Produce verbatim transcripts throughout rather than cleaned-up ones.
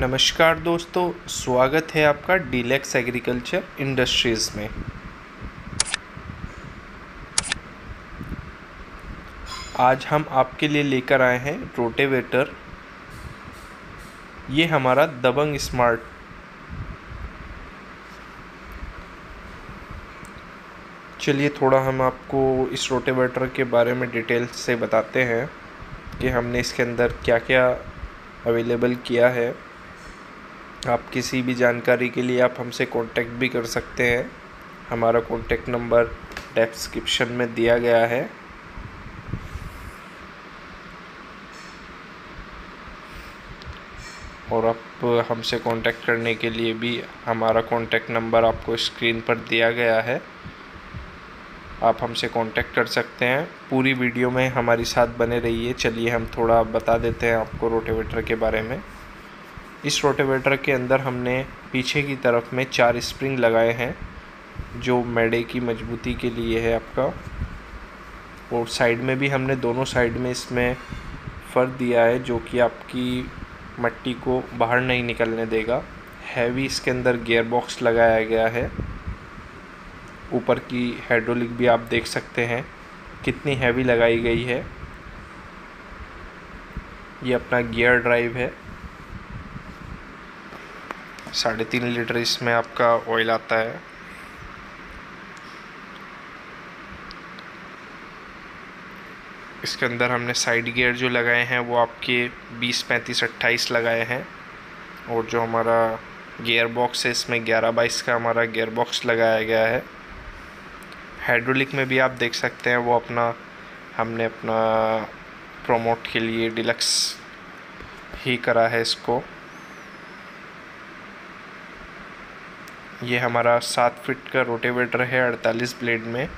नमस्कार दोस्तों, स्वागत है आपका डीलक्स एग्रीकल्चर इंडस्ट्रीज़ में। आज हम आपके लिए लेकर आए हैं रोटावेटर। ये हमारा दबंग स्मार्ट चलिए थोड़ा हम आपको इस रोटावेटर के बारे में डिटेल से बताते हैं कि हमने इसके अंदर क्या क्या अवेलेबल किया है। आप किसी भी जानकारी के लिए आप हमसे कांटेक्ट भी कर सकते हैं। हमारा कांटेक्ट नंबर डिस्क्रिप्शन में दिया गया है। और आप हमसे कांटेक्ट करने के लिए भी हमारा कांटेक्ट नंबर आपको स्क्रीन पर दिया गया है, आप हमसे कांटेक्ट कर सकते हैं। पूरी वीडियो में हमारे साथ बने रहिए। चलिए हम थोड़ा बता देते हैं आपको रोटावेटर के बारे में। इस रोटावेटर के अंदर हमने पीछे की तरफ में चार स्प्रिंग लगाए हैं जो मेड़े की मजबूती के लिए है आपका। और साइड में भी हमने दोनों साइड में इसमें फर दिया है जो कि आपकी मिट्टी को बाहर नहीं निकलने देगा। हैवी इसके अंदर गियर बॉक्स लगाया गया है। ऊपर की हाइड्रोलिक भी आप देख सकते हैं कितनी हैवी लगाई गई है। ये अपना गियर ड्राइव है। साढ़े तीन लीटर इसमें आपका ऑयल आता है। इसके अंदर हमने साइड गियर जो लगाए हैं वो आपके बीस पैंतीस अट्ठाईस लगाए हैं। और जो हमारा गियर बॉक्स है इसमें ग्यारह बाईस का हमारा गियर बॉक्स लगाया गया है। हाइड्रोलिक में भी आप देख सकते हैं वो अपना हमने अपना प्रोमोट के लिए डीलक्स ही करा है इसको। ये हमारा सात फीट का रोटावेटर है अड़तालीस ब्लेड में।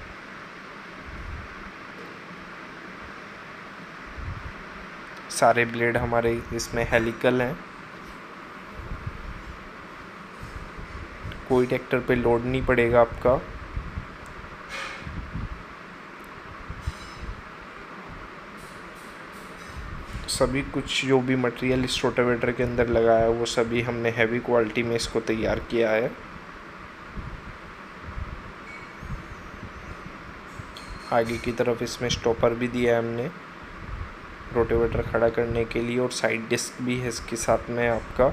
सारे ब्लेड हमारे इसमें हेलिकल हैं, कोई ट्रैक्टर पे लोड नहीं पड़ेगा आपका। सभी कुछ जो भी मटेरियल इस रोटावेटर के अंदर लगाया है वो सभी हमने हैवी क्वालिटी में इसको तैयार किया है। आगे की तरफ इसमें स्टॉपर भी दिया है हमने रोटावेटर खड़ा करने के लिए। और साइड डिस्क भी है इसके साथ में आपका।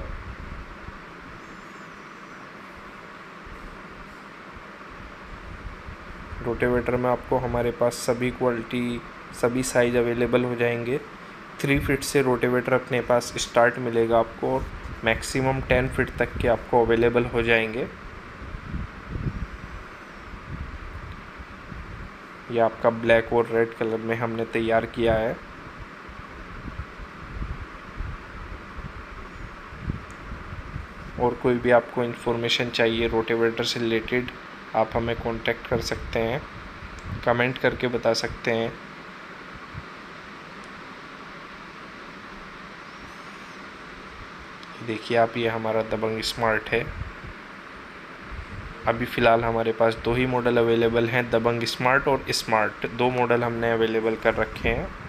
रोटावेटर में आपको हमारे पास सभी क्वालिटी सभी साइज अवेलेबल हो जाएंगे। थ्री फीट से रोटावेटर अपने पास स्टार्ट मिलेगा आपको और मैक्सिमम टेन फीट तक के आपको अवेलेबल हो जाएंगे। यह आपका ब्लैक और रेड कलर में हमने तैयार किया है। और कोई भी आपको इन्फॉर्मेशन चाहिए रोटावेटर से रिलेटेड आप हमें कांटेक्ट कर सकते हैं, कमेंट करके बता सकते हैं। देखिए आप, ये हमारा दबंग स्मार्ट है। अभी फ़िलहाल हमारे पास दो ही मॉडल अवेलेबल हैं, दबंग स्मार्ट और इस्मार्ट। दो मॉडल हमने अवेलेबल कर रखे हैं।